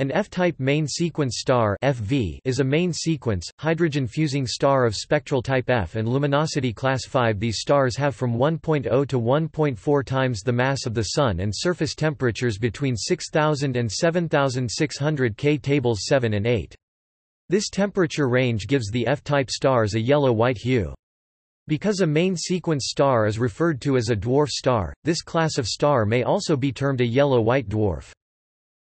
An F-type main-sequence star (FV) is a main-sequence, hydrogen-fusing star of spectral type F and luminosity class 5. These stars have from 1.0 to 1.4 times the mass of the Sun and surface temperatures between 6,000 and 7,600 K. Tables 7 and 8. This temperature range gives the F-type stars a yellow-white hue. Because a main-sequence star is referred to as a dwarf star, this class of star may also be termed a yellow-white dwarf.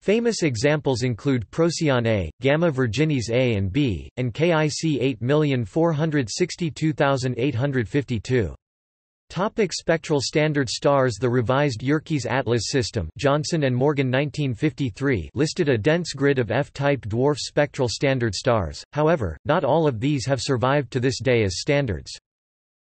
Famous examples include Procyon A, Gamma Virginis A and B, and KIC 8462852. Topic: Spectral standard stars. The revised Yerkes Atlas system, Johnson and Morgan 1953, listed a dense grid of F-type dwarf spectral standard stars. However, not all of these have survived to this day as standards.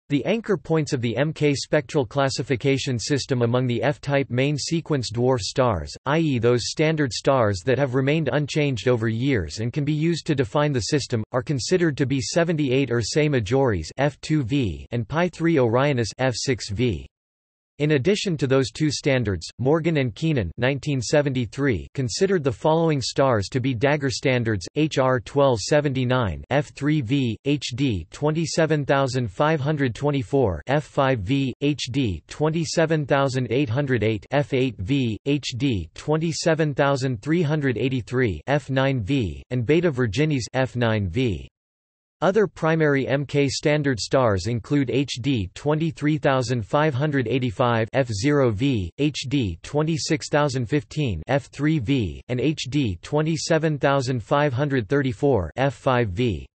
The anchor points of the MK spectral classification system among the F-type main-sequence dwarf stars, i.e. those standard stars that have remained unchanged over years and can be used to define the system, are considered to be 78 Ursae Majoris (F2V) and Pi3 Orionis (F6V). In addition to those two standards, Morgan and Keenan 1973 considered the following stars to be dagger standards: HR 1279 F3V, HD 27524 F5V, HD 27808 F8V, HD 27383 F9V, and Beta Virginis F9V. Other primary MK standard stars include HD 23585 F0V, HD 26015 F3V, and HD 27534 F5V.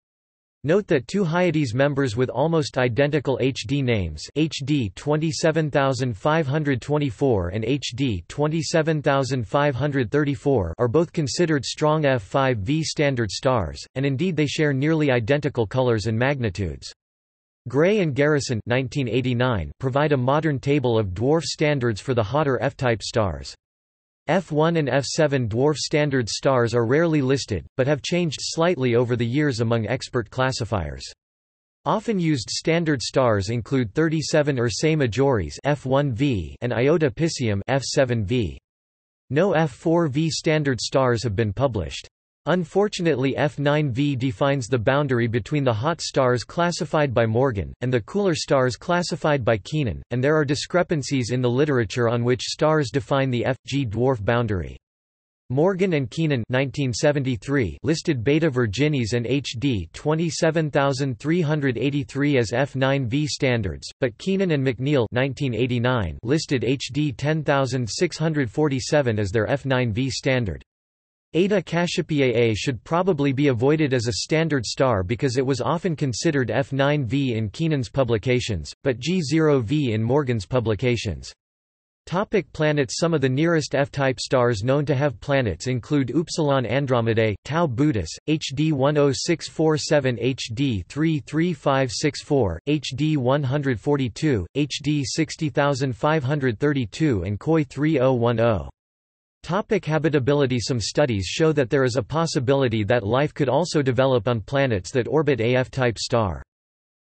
Note that two Hyades members with almost identical HD names, HD 27524 and HD 27534, are both considered strong F5V standard stars, and indeed they share nearly identical colors and magnitudes. Gray and Garrison 1989 provide a modern table of dwarf standards for the hotter F-type stars. F1 and F7 dwarf standard stars are rarely listed, but have changed slightly over the years among expert classifiers. Often used standard stars include 37 Ursae Majoris F1V and Iota Piscium F7V. No F4V standard stars have been published. Unfortunately, F9V defines the boundary between the hot stars classified by Morgan, and the cooler stars classified by Keenan, and there are discrepancies in the literature on which stars define the F-G dwarf boundary. Morgan and Keenan 1973 listed Beta Virginis and HD 27383 as F9V standards, but Keenan and McNeil 1989 listed HD 10647 as their F9V standard. Eta Cassiopeiae A should probably be avoided as a standard star because it was often considered F9V in Keenan's publications, but G0V in Morgan's publications. Topic: Planets. Some of the nearest F-type stars known to have planets include Upsilon Andromedae, Tau Bootis, HD 10647, HD 33564, HD 142, HD 60532, and Koi 3010. Topic: Habitability. Some studies show that there is a possibility that life could also develop on planets that orbit a F-type star.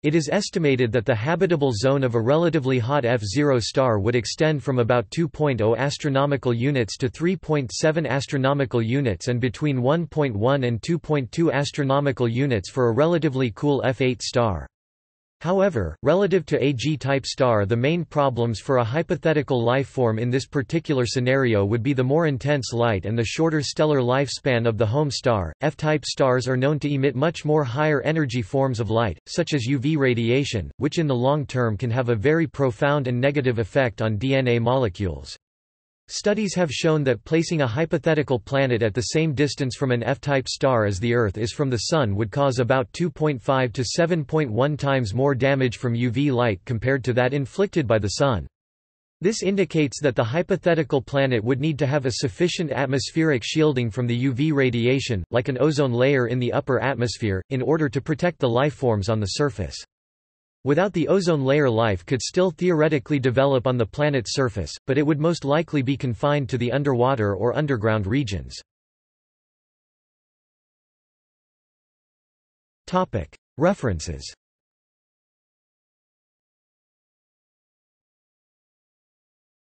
It is estimated that the habitable zone of a relatively hot F0 star would extend from about 2.0 astronomical units to 3.7 astronomical units and between 1.1 and 2.2 astronomical units for a relatively cool F8 star. However, relative to a G-type star, the main problems for a hypothetical lifeform in this particular scenario would be the more intense light and the shorter stellar lifespan of the home star. F-type stars are known to emit much more higher energy forms of light, such as UV radiation, which in the long term can have a very profound and negative effect on DNA molecules. Studies have shown that placing a hypothetical planet at the same distance from an F-type star as the Earth is from the Sun would cause about 2.5 to 7.1 times more damage from UV light compared to that inflicted by the Sun. This indicates that the hypothetical planet would need to have a sufficient atmospheric shielding from the UV radiation, like an ozone layer in the upper atmosphere, in order to protect the lifeforms on the surface. Without the ozone layer, life could still theoretically develop on the planet's surface, but it would most likely be confined to the underwater or underground regions. References.